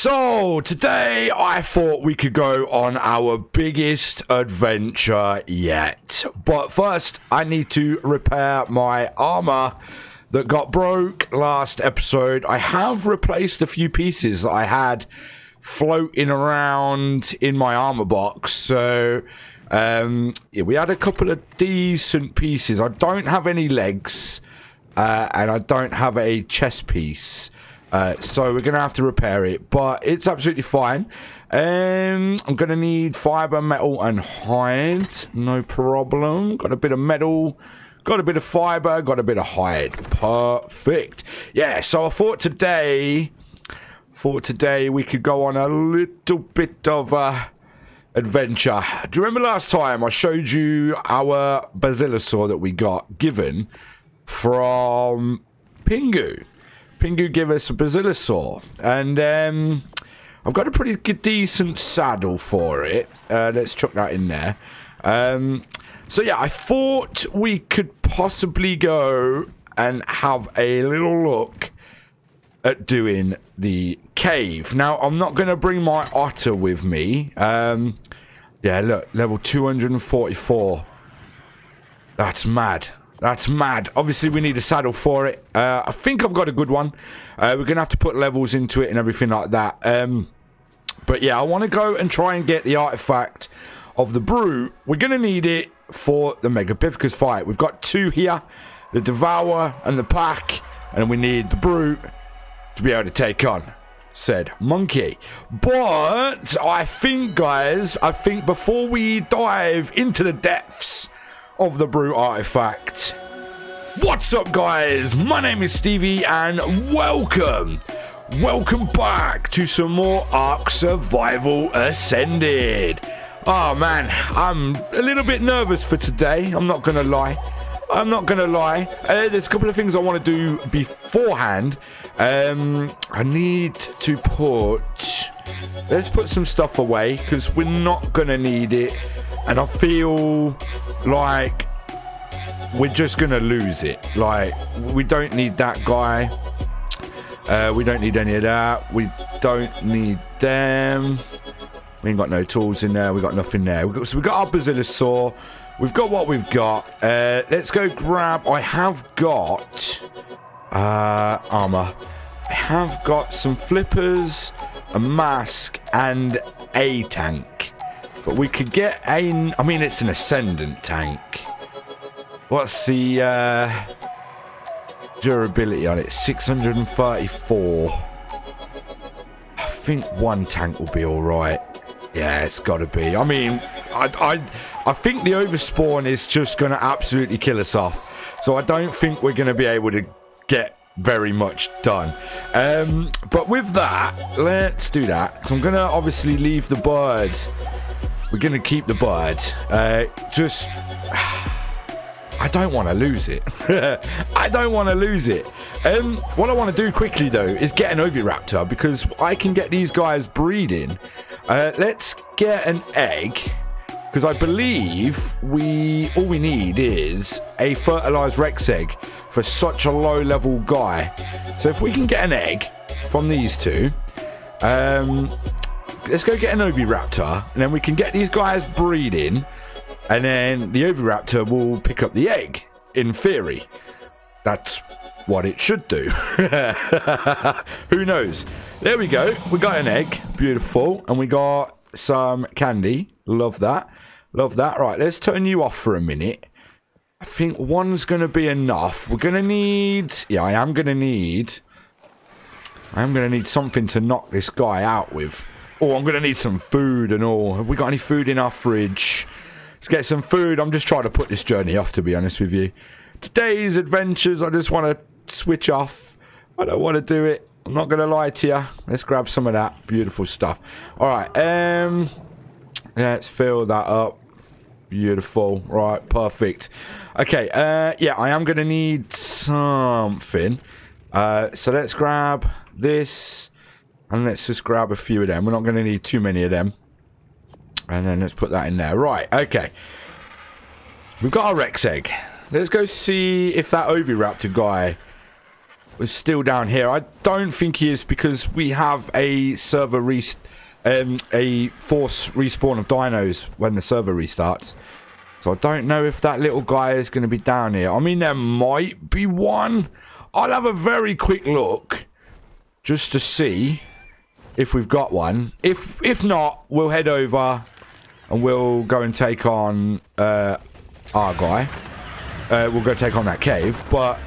So today I thought we could go on our biggest adventure yet, but first I need to repair my armor that got broke last episode. I have replaced a few pieces that I had floating around in my armor box, so yeah, we had a couple of decent pieces. I don't have any legs and I don't have a chest piece, so we're gonna have to repair it, but it's absolutely fine. I'm gonna need fiber, metal and hide, no problem. Got a bit of metal, got a bit of fiber, got a bit of hide, perfect. Yeah, so I thought today we could go on a little bit of adventure. Do you remember last time I showed you our Basilosaur that we got given from Pingu? Pingu gave us a Basilosaur, and I've got a pretty good, decent saddle for it. Let's chuck that in there. So yeah, I thought we could possibly go and have a little look at doing the cave. Now, I'm not going to bring my otter with me. Yeah, look, level 244. That's mad. That's mad. Obviously, we need a saddle for it. I think I've got a good one. We're going to have to put levels into it and everything like that. But yeah, I want to go and try and get the artifact of the brew. We're going to need it for the Megapithecus fight. We've got two here, the Devourer and the Pack, and we need the brew to be able to take on said monkey. But I think, guys, before we dive into the depths of the brew artifact. What's up, guys? My name is Stevie and welcome back to some more ARK Survival Ascended. Oh man, I'm a little bit nervous for today, I'm not gonna lie. There's a couple of things I want to do beforehand. I need to let's put some stuff away because we're not gonna need it, and I feel like we're just gonna lose it. Like, we don't need that guy, we don't need any of that, we don't need them, we ain't got no tools in there, we got nothing there. So we got our Basilosaur. We've got what we've got. Let's go grab... I have got... armor. I have got some flippers, a mask, and a tank. But we could get a... I mean, it's an ascendant tank. What's the durability on it? 634. I think one tank will be all right. Yeah, it's got to be. I mean... I think the overspawn is just going to absolutely kill us off. So I don't think we're going to be able to get very much done. But with that, let's do that. So I'm going to obviously leave the bird. We're going to keep the bird. I don't want to lose it. I don't want to lose it. What I want to do quickly, though, is get an Oviraptor, because I can get these guys breeding. Let's get an egg. Because I believe all we need is a fertilized Rex egg for such a low level guy. So if we can get an egg from these two, let's go get an Oviraptor, and then we can get these guys breeding, and then the Oviraptor will pick up the egg, in theory. That's what it should do. Who knows? There we go. We got an egg. Beautiful. And we got some candy. Love that. Love that. Right, let's turn you off for a minute. I think one's going to be enough. We're going to need... Yeah, I am going to need something to knock this guy out with. Oh, I'm going to need some food and all. Have we got any food in our fridge? Let's get some food. I'm just trying to put this journey off, to be honest with you. Today's adventures, I just want to switch off. I don't want to do it. I'm not going to lie to you. Let's grab some of that. Beautiful stuff. All right, let's fill that up. Beautiful. Right, perfect. Okay, yeah, I am going to need something. So let's grab this, and let's just grab a few of them. We're not going to need too many of them. And then let's put that in there. Right, okay. We've got our Rex egg. Let's go see if that Oviraptor guy was still down here. I don't think he is, because we have a server a force respawn of dinos when the server restarts. So I don't know if that little guy is going to be down here. I mean, there might be one. I'll have a very quick look just to see if we've got one. If not, we'll head over and we'll go and take on our guy. We'll go take on that cave. But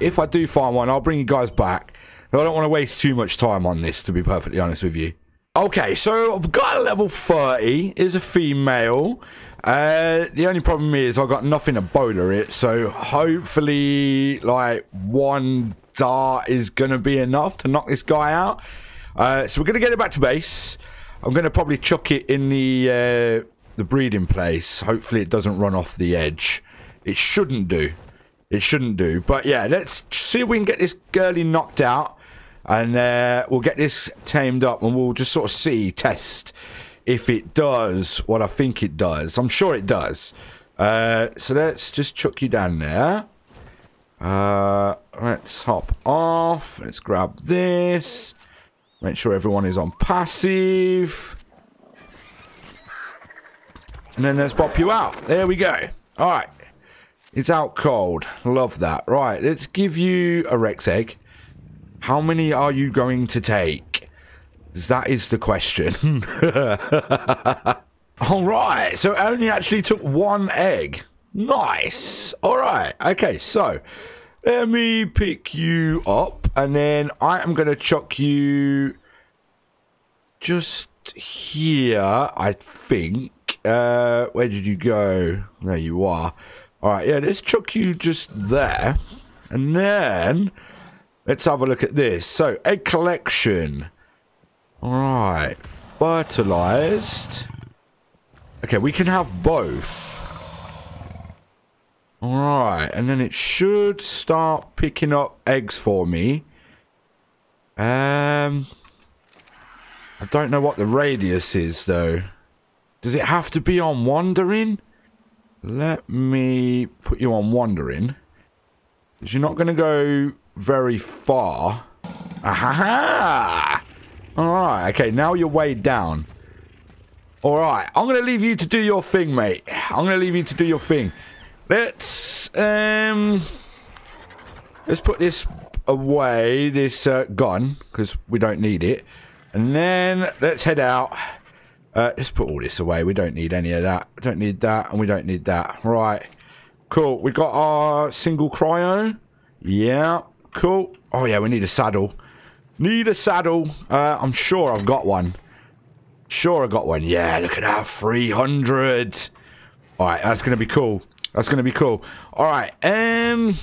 if I do find one, I'll bring you guys back. But I don't want to waste too much time on this, to be perfectly honest with you. Okay, so I've got a level 30. Is a female. The only problem is I've got nothing to bowler it, so hopefully like one dart is gonna be enough to knock this guy out. So we're gonna get it back to base. I'm gonna probably chuck it in the breeding place. Hopefully it doesn't run off the edge. It shouldn't do. It shouldn't do. But yeah, let's see if we can get this girly knocked out, and we'll get this tamed up, and we'll just sort of see, test if it does what I think it does. I'm sure it does. So let's just chuck you down there. Let's hop off. Let's grab this. Make sure everyone is on passive. And then let's pop you out. There we go. All right. It's out cold. Love that. Right. Let's give you a Rex egg. How many are you going to take? That is the question. All right, so it only actually took one egg. Nice. All right, okay, so let me pick you up, and then I am going to chuck you just here, I think. Where did you go? There you are. All right, yeah, let's chuck you just there, and then let's have a look at this. So, egg collection. Alright, fertilized. Okay, we can have both. Alright, and then it should start picking up eggs for me. I don't know what the radius is, though. Does it have to be on wandering? Let me put you on wandering, because you're not going to go very far. Aha! Alright, okay, now you're weighed down. Alright, I'm going to leave you to do your thing, mate. I'm going to leave you to do your thing. Let's put this away, this gun, because we don't need it. And then let's head out. Let's put all this away. We don't need any of that. We don't need that, and we don't need that. Right, cool. We got our single cryo. Yeah, cool. Oh, yeah, we need a saddle. Need a saddle. I'm sure I've got one. Sure I got one. Yeah, look at that. 300. All right, that's going to be cool. That's going to be cool. All right. Yeah,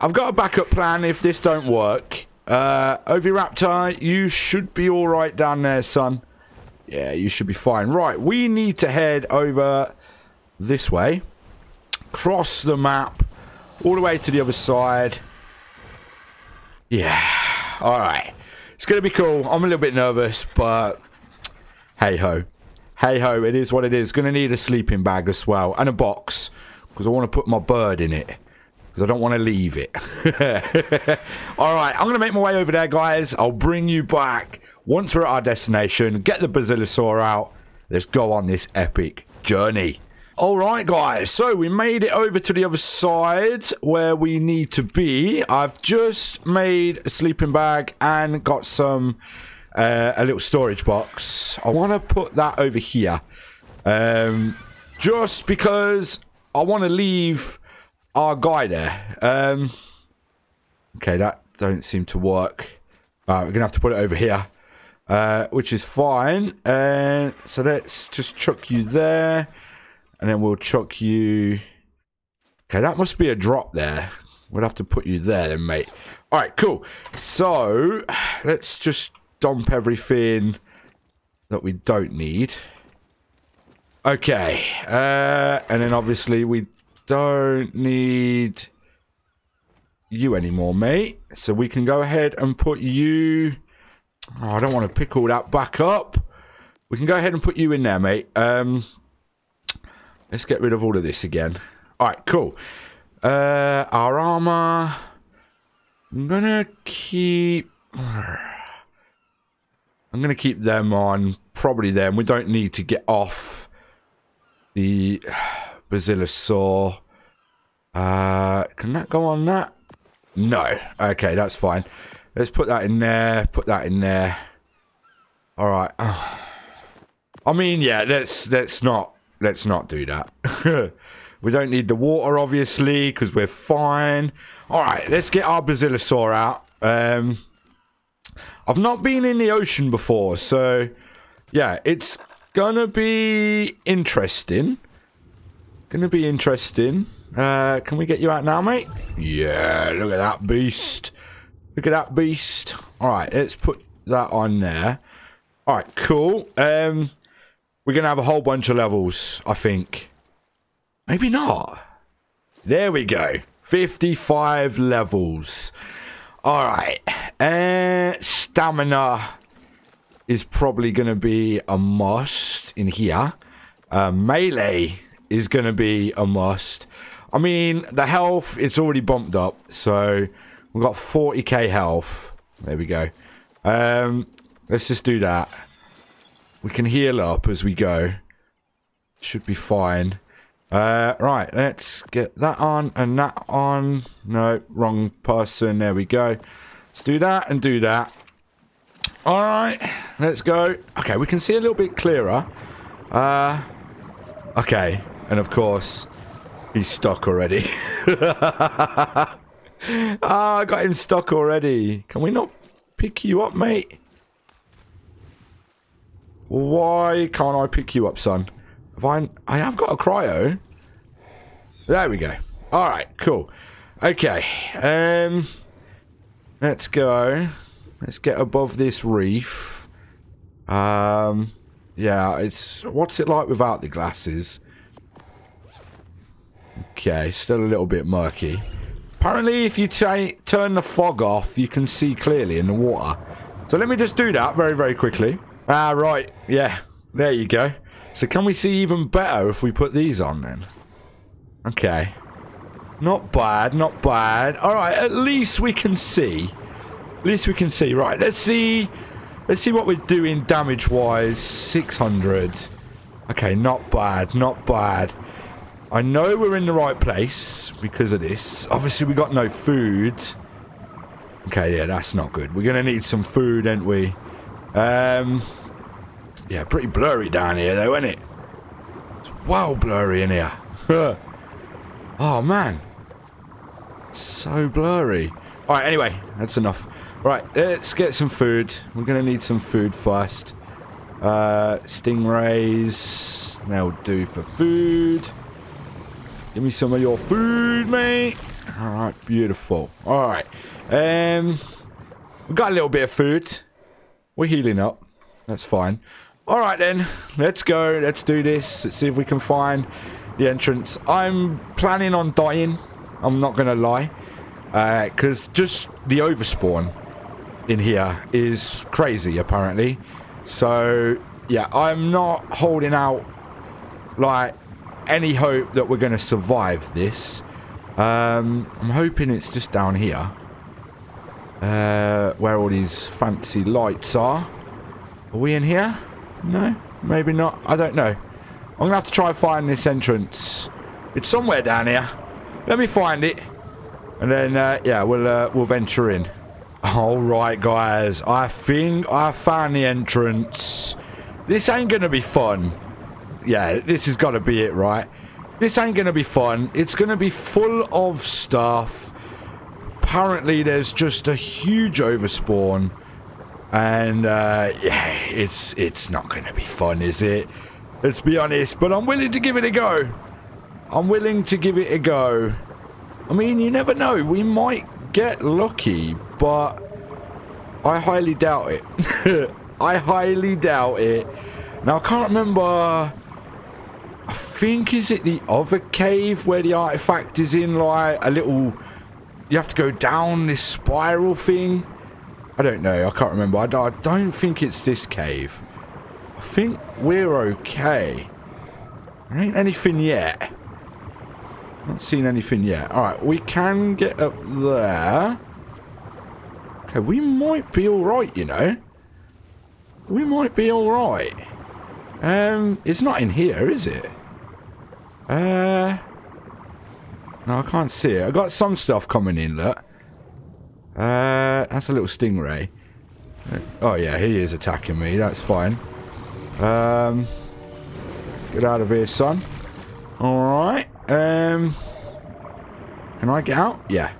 I've got a backup plan if this don't work. Oviraptor, you should be all right down there, son. Yeah, you should be fine. Right, we need to head over this way. Cross the map all the way to the other side. Yeah. All right, it's going to be cool. I'm a little bit nervous, but hey-ho. Hey-ho, it is what it is. Going to need a sleeping bag as well, and a box, because I want to put my bird in it, because I don't want to leave it. All right, I'm going to make my way over there, guys. I'll bring you back once we're at our destination, get the Basilosaur out. Let's go on this epic journey. All right, guys, so we made it over to the other side where we need to be. I've just made a sleeping bag and got some a little storage box. I want to put that over here just because I want to leave our guy there. Okay, that don't seem to work. We're gonna have to put it over here, which is fine. So let's just chuck you there. And then we'll chuck you... Okay, that must be a drop there. We'll have to put you there then, mate. All right, cool. So, let's just dump everything that we don't need. Okay. And then, obviously, we don't need you anymore, mate. So, we can go ahead and put you... Oh, I don't want to pick all that back up. We can go ahead and put you in there, mate. Let's get rid of all of this again. All right, cool. Our armor. I'm gonna keep them on, probably them. We don't need to get off the Basilosaur. Can that go on that? No. Okay, that's fine. Let's put that in there, put that in there. All right. I mean, yeah, let's not do that. We don't need the water, obviously, because we're fine. All right, let's get our Basilosaur out. I've not been in the ocean before, so yeah, it's gonna be interesting. Can we get you out now, mate? Yeah, look at that beast. All right, let's put that on there. All right, cool. We're gonna have a whole bunch of levels, I think. Maybe not. There we go. 55 levels. All right. Stamina is probably going to be a must in here. Melee is going to be a must. I mean, the health, it's already bumped up. So we've got 40k health. There we go. Let's just do that. We can heal up as we go. Should be fine. Right, let's get that on and that on. No, wrong person. There we go. Let's do that and do that. All right, let's go. Okay, we can see a little bit clearer. Okay, and of course, he's stuck already. Ah, I got him stuck already. Can we not pick you up, mate? Why can't I pick you up, son? I have got a cryo. There we go. All right, cool. Okay, let's go. Let's get above this reef. Yeah, it's what's it like without the glasses? Okay, still a little bit murky. Apparently, if you turn the fog off, you can see clearly in the water. So let me just do that very, very quickly. Ah, right. Yeah, there you go. So can we see even better if we put these on then? Okay. Not bad, not bad. Alright, at least we can see. At least we can see. Right, let's see what we're doing damage-wise. 600. Okay, not bad, not bad. I know we're in the right place because of this. Obviously, we got no food. Okay, yeah, that's not good. We're going to need some food, aren't we? Yeah, pretty blurry down here, though, isn't it? It's well blurry in here. Oh, man. So blurry. All right, anyway, that's enough. Right, let's get some food. We're going to need some food first. Stingrays. They'll do for food. Give me some of your food, mate. All right, beautiful. All right. We've got a little bit of food. We're healing up. That's fine. All right, then. Let's go. Let's do this. Let's see if we can find the entrance. I'm planning on dying. I'm not going to lie. Because just the overspawn in here is crazy, apparently. So, yeah, I'm not holding out, like, any hope that we're going to survive this. I'm hoping it's just down here. Where all these fancy lights are. Are we in here? No, maybe not. I don't know. I'm going to have to try and find this entrance. It's somewhere down here. Let me find it. And then, yeah, we'll venture in. All right, guys. I think I found the entrance. This ain't going to be fun. Yeah, this has got to be it, right? This ain't going to be fun. It's going to be full of stuff. Apparently, there's just a huge overspawn. And, yeah, it's not going to be fun, is it? Let's be honest, but I'm willing to give it a go. I'm willing to give it a go. I mean, you never know. We might get lucky, but I highly doubt it. I highly doubt it. Now, I can't remember. I think, is it the other cave where the artifact is in, like, a little... You have to go down this spiral thing. I don't know. I can't remember. I don't think it's this cave. I think we're okay. There ain't anything yet. Not seen anything yet. All right, we can get up there. Okay, we might be alright, you know. We might be alright. It's not in here, is it? No, I can't see it. I got some stuff coming in, look. That's a little stingray. Oh yeah, he is attacking me, that's fine. Get out of here, son. Alright, can I get out? Yeah.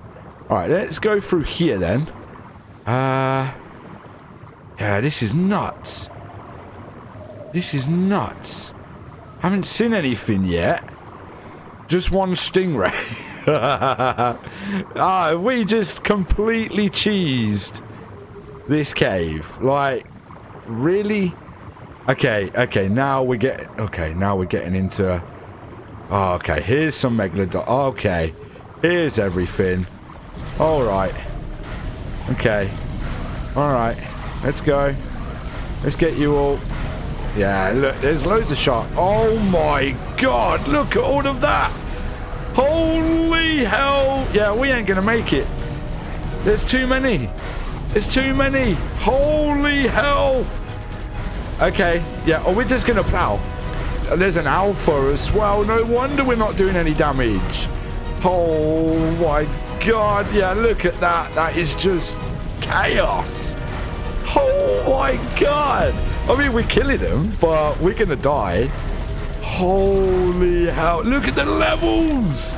Alright, let's go through here then. Yeah, this is nuts. This is nuts. Haven't seen anything yet. Just one stingray. Ah, we just completely cheesed this cave. Like, really? Okay, okay, now we're getting... Okay, now we're getting into... Oh, okay, here's some megalodon. Okay, here's everything. Alright. Okay. Alright, let's go. Let's get you all... Yeah, look, there's loads of sharks. Oh my god, look at all of that. Holy hell. Yeah, we ain't gonna make it. There's too many. There's too many. Holy hell. Okay, yeah, or we're just gonna plow. There's an alpha as well. No wonder we're not doing any damage. Oh my god. Yeah, look at that. That is just chaos. Oh my god. I mean, we're killing them, but we're gonna die. Holy hell. Look at the levels.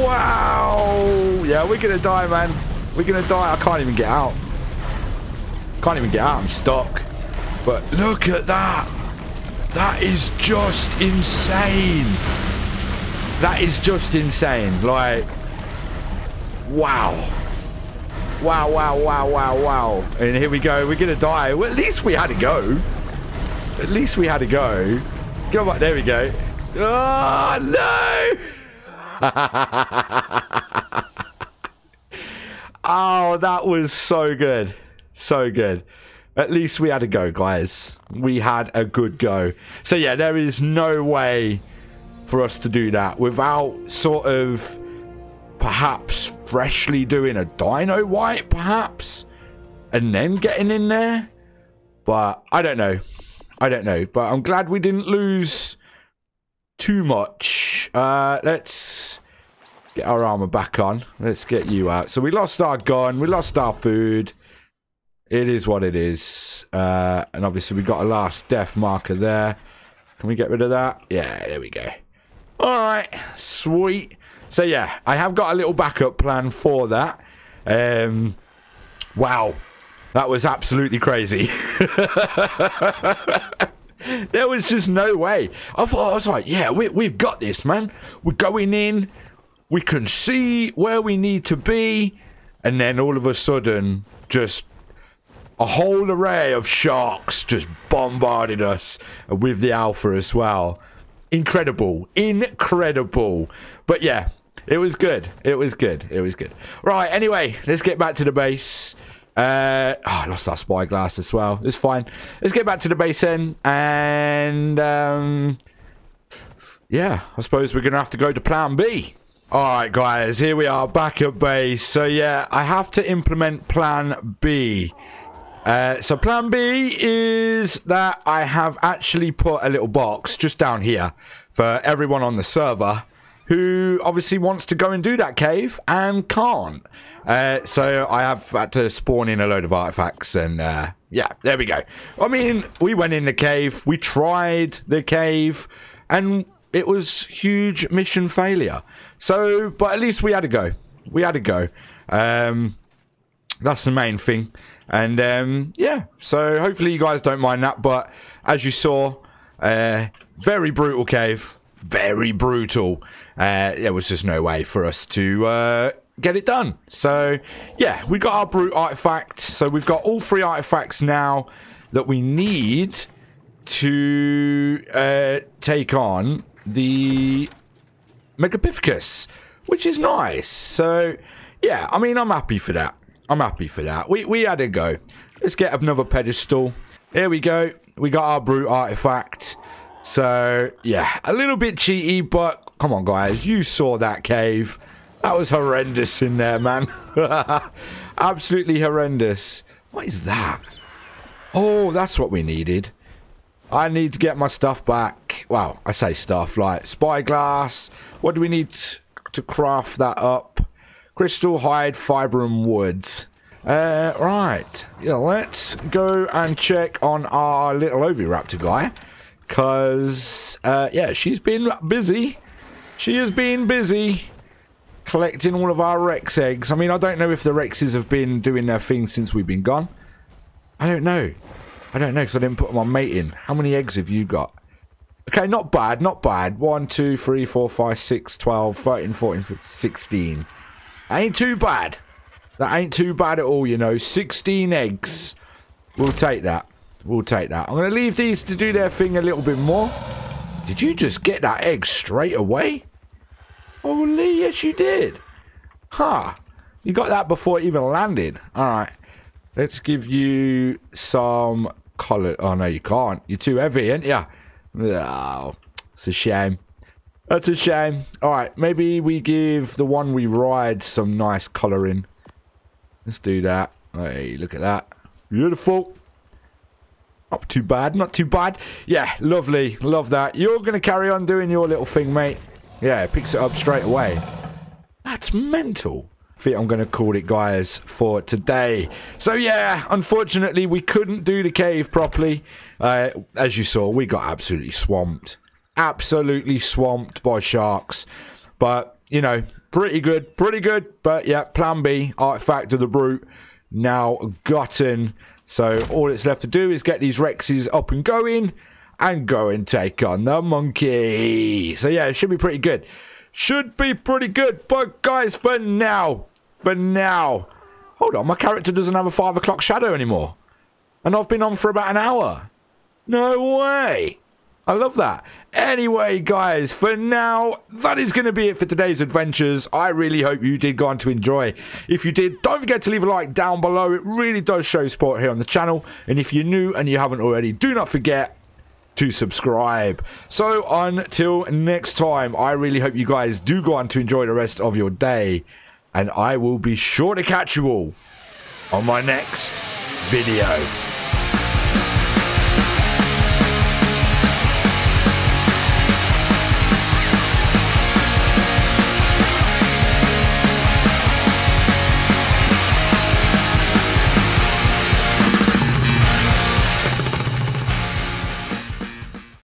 Wow. Yeah, we're gonna die, man. We're gonna die. I can't even get out. Can't even get out. I'm stuck. But look at that. That is just insane. That is just insane. Like, wow. Wow, wow, wow, wow, wow. And here we go. We're going to die. Well, at least we had a go. At least we had a go. Come on. There we go. Oh, no. Oh, that was so good. So good. At least we had a go, guys. We had a good go. So, yeah, there is no way for us to do that without sort of perhaps freshly doing a dino wipe, perhaps, and then getting in there. But I don't know. I don't know. But I'm glad we didn't lose too much. Let's get our armor back on. Let's get you out. So we lost our gun. We lost our food. It is what it is. And obviously we got a last death marker there. Can we get rid of that? Yeah, there we go. Alright, sweet. So yeah, I have got a little backup plan for that. Wow, that was absolutely crazy. There was just no way. I thought, I was like, yeah, we've got this, man. We're going in. We can see where we need to be. And then all of a sudden, just... a whole array of sharks just bombarded us with the alpha as well. Incredible. Incredible. But yeah, it was good. It was good. It was good. Right, anyway, let's get back to the base. Oh, I lost our spyglass as well. It's fine. Let's get back to the base then. And, yeah, I suppose we're going to have to go to plan B. Alright, guys, here we are back at base. So, yeah, I have to implement plan B. So plan B is that I have actually put a little box just down here for everyone on the server who obviously wants to go and do that cave and can't. So I have had to spawn in a load of artifacts and yeah, there we go. I mean, we went in the cave, we tried the cave, and it was huge mission failure. So, but at least we had a go. We had a go. That's the main thing. And, yeah, so hopefully you guys don't mind that, but as you saw, very brutal cave, very brutal. There was just no way for us to get it done. So, yeah, we got our brute artifact. So we've got all three artifacts now that we need to take on the Megapithecus, which is nice. So, yeah, I mean, I'm happy for that. I'm happy for that. We had a go. Let's get another pedestal. Here we go. We got our brute artifact. So, yeah, a little bit cheaty, but come on, guys. You saw that cave. That was horrendous in there, man. Absolutely horrendous. What is that? Oh, that's what we needed. I need to get my stuff back. Well, I say stuff, like spyglass. What do we need to craft that up? Crystal, hide, fibre and woods. Right. Yeah, let's go and check on our little Oviraptor guy. Because, yeah, she's been busy. She has been busy collecting all of our Rex eggs. I mean, I don't know if the Rexes have been doing their thing since we've been gone. I don't know. I don't know because I didn't put my mate in. How many eggs have you got? Okay, not bad, not bad. 1, 2, 3, 4, 5, 6, 12, 13, 14, 15, 16. That ain't too bad. That ain't too bad at all, you know. 16 eggs. We'll take that. We'll take that. I'm going to leave these to do their thing a little bit more. Did you just get that egg straight away? Holy, yes you did. Huh. You got that before it even landed. Alright. Let's give you some color. Oh, no, you can't. You're too heavy, ain't you? Oh, it's a shame. That's a shame. Alright, maybe we give the one we ride some nice coloring. Let's do that. Hey, look at that. Beautiful. Not too bad, not too bad. Yeah, lovely. Love that. You're going to carry on doing your little thing, mate. Yeah, it picks it up straight away. That's mental. I think I'm going to call it, guys, for today. So, yeah, unfortunately, we couldn't do the cave properly. As you saw, we got absolutely swamped. Absolutely swamped by sharks. But, you know, pretty good. Pretty good. But, yeah, plan B, Artifact of the Brute, now gotten. So, all it's left to do is get these Rexes up and going. And go and take on the monkey. So, yeah, it should be pretty good. Should be pretty good. But, guys, for now... For now. Hold on, my character doesn't have a 5 o'clock shadow anymore. And I've been on for about an hour. No way. I love that. Anyway, guys, for now, that is going to be it for today's adventures. I really hope you did go on to enjoy. If you did, don't forget to leave a like down below. It really does show support here on the channel. And if you're new and you haven't already, do not forget to subscribe. So, until next time, I really hope you guys do go on to enjoy the rest of your day. And I will be sure to catch you all on my next video.